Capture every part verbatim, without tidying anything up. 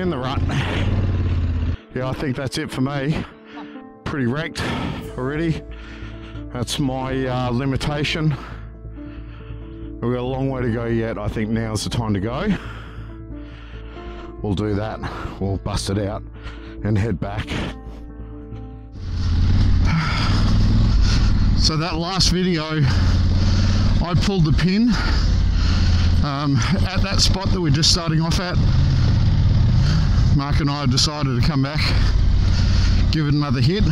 in the rut. Yeah, I think that's it for me. Pretty wrecked already. That's my uh, limitation. We've got a long way to go yet. I think now's the time to go. We'll do that. We'll bust it out and head back. So that last video, I pulled the pin um, at that spot that we're just starting off at. Mark and I decided to come back, give it another hit.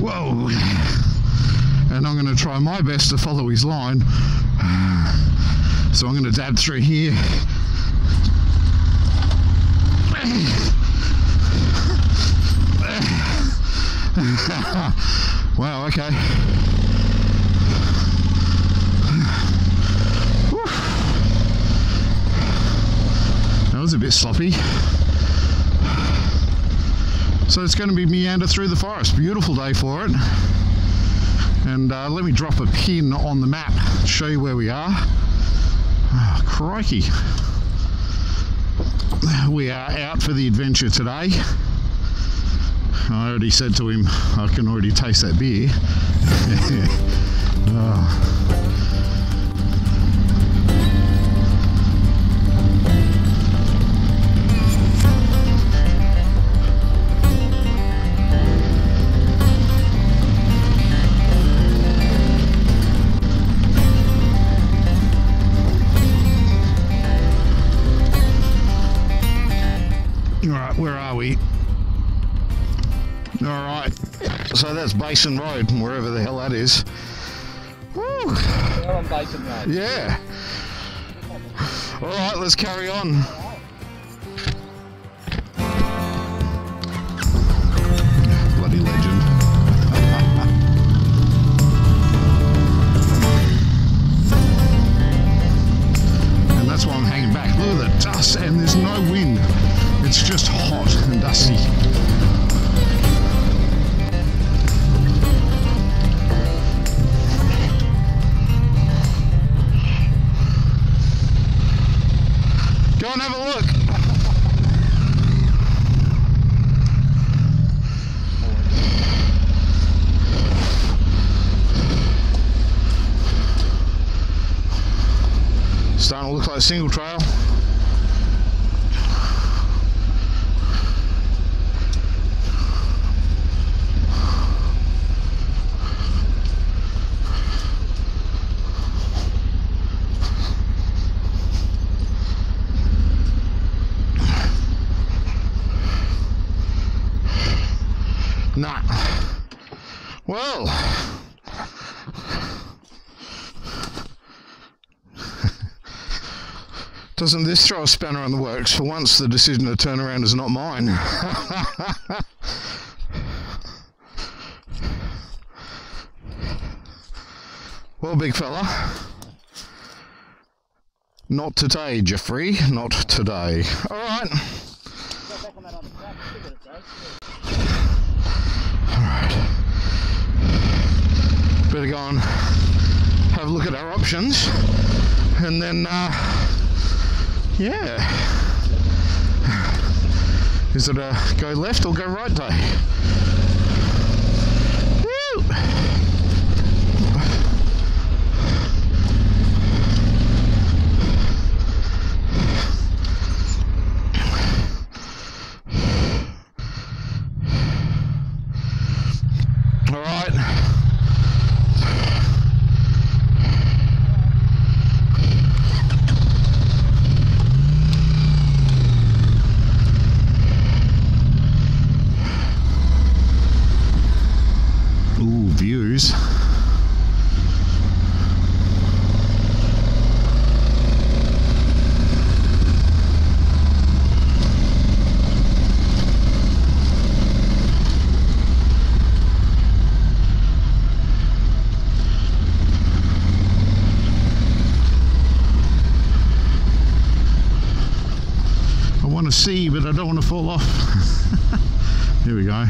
Whoa! And I'm going to try my best to follow his line. So I'm going to dab through here. Wow, okay. That was a bit sloppy. So it's going to be meander through the forest. Beautiful day for it. And uh, let me drop a pin on the map to show you where we are. Oh, crikey. We are out for the adventure today. I already said to him, I can already taste that beer. Oh. Alright, where are we? Alright, so that's Basin Road, wherever the hell that is. Woo. We're on Basin Road. Yeah. Alright, let's carry on. Bloody legend. And that's why I'm hanging back. Look at the dust, and there's no wind. It's just hot and dusty. Go and have a look. Starting to look like a single trail. Nah. Well. Doesn't this throw a spanner on the works? For once, the decision to turn around is not mine. Well, big fella. Not today, Jeffrey. Not today. All right. Better go and have a look at our options, and then, uh, yeah, is it a go left or go right day? Woo! Views. I want to see, but I don't want to fall off. Here we go.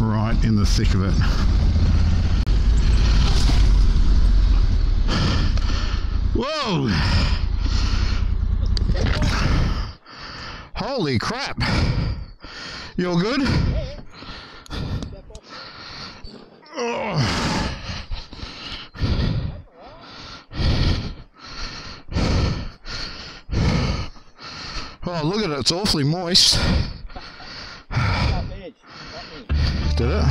Right in the thick of it. Whoa! Holy crap. You all good? Yeah, yeah. Oh. Oh, look at it. It's awfully moist. Did it?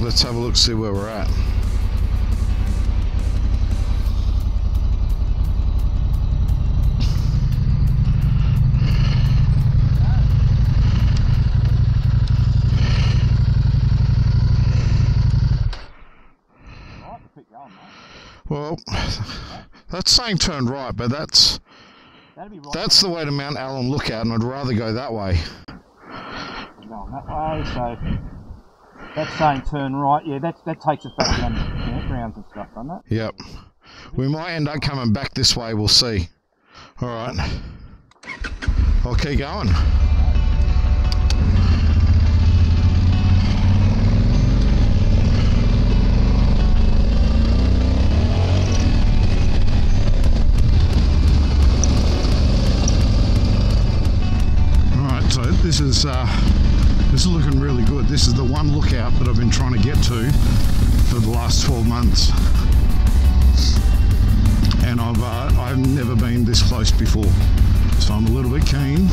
Let's have a look, see where we're at. Well, that's saying turn right, but that's that's the way to Mount Allyn Lookout, and I'd rather go that way. No, that way, so. That's saying turn right, yeah, that, that takes us back down to the campgrounds and stuff, doesn't it? Yep. We might end up coming back this way, we'll see. Alright. I'll keep going. Alright, so this is... Uh, This is looking really good. This is the one lookout that I've been trying to get to for the last twelve months. And I've, uh, I've never been this close before. So I'm a little bit keen.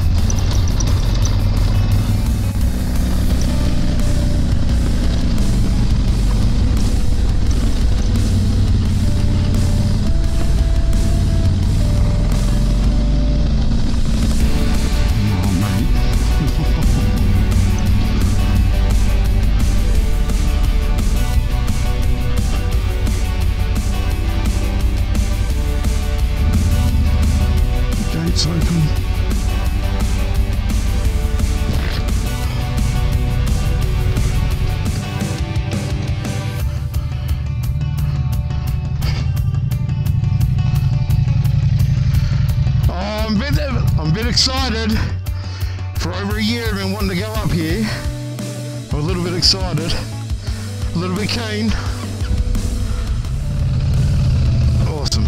Excited. For over a year I've been wanting to go up here. I'm a little bit excited, a little bit keen. Awesome.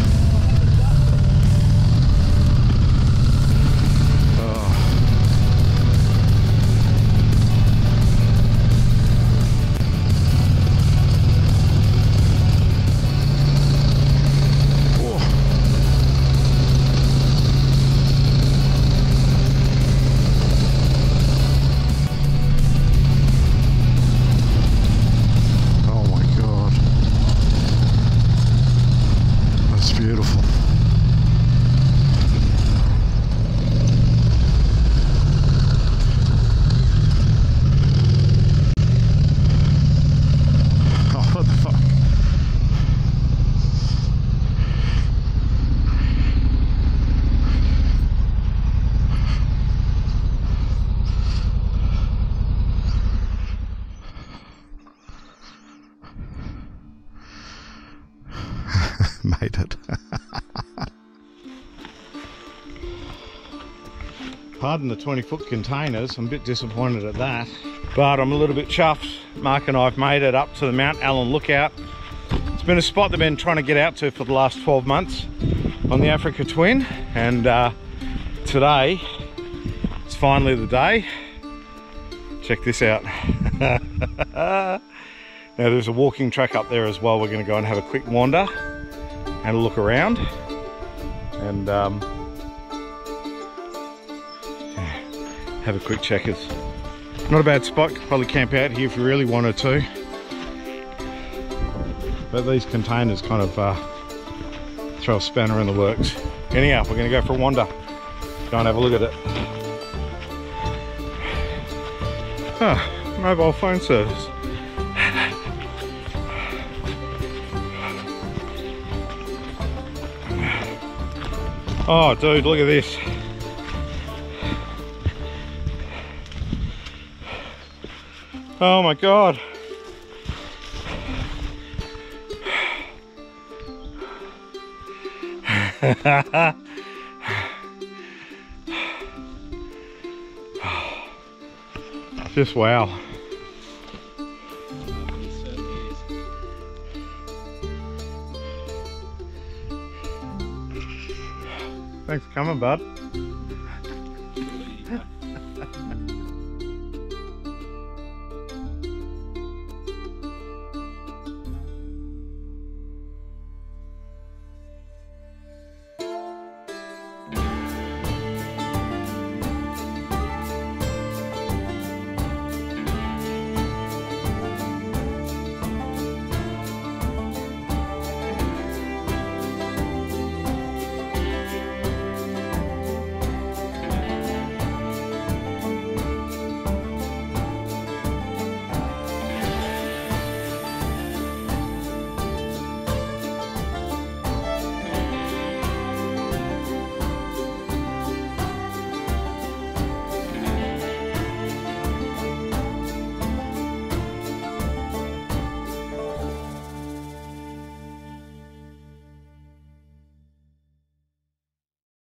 Made it. Pardon the twenty foot containers, I'm a bit disappointed at that, but I'm a little bit chuffed. Mark and I've made it up to the Mount Allyn Lookout. It's been a spot that I've been trying to get out to for the last twelve months on the Africa Twin, and uh, today it's finally the day. Check this out. Now there's a walking track up there as well. We're going to go and have a quick wander and a look around, and um, have a quick checkers. Not a bad spot, could probably camp out here if you really wanted to. But these containers kind of uh, throw a spanner in the works. Anyhow, we're gonna go for a wander. Go and have a look at it. Ah, mobile phone service. Oh dude, look at this. Oh my God. Just wow. Thanks for coming, bud.